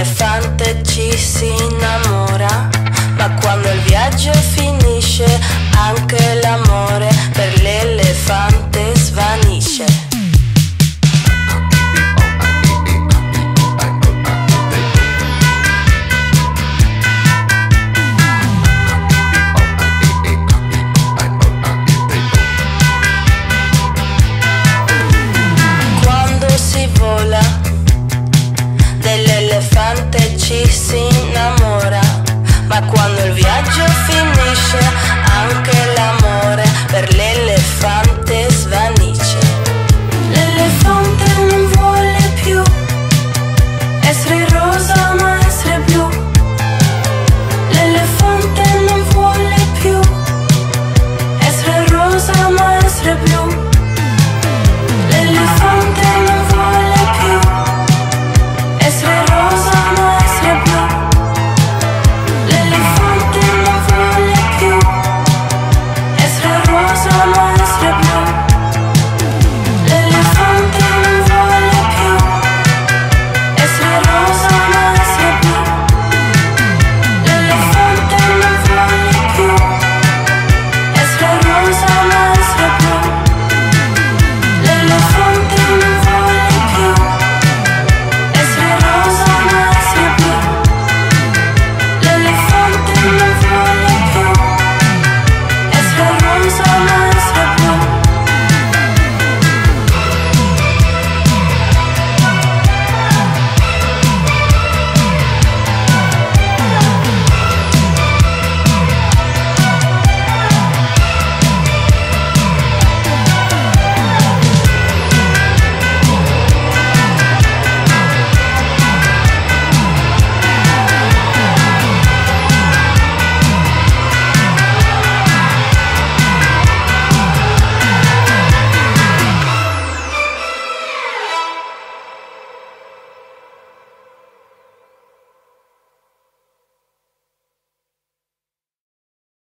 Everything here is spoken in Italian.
dell'elefante ci si innamora, ma quando il viaggio finisce anche l'amore per l'elefante svanisce. Dell'elefante ci si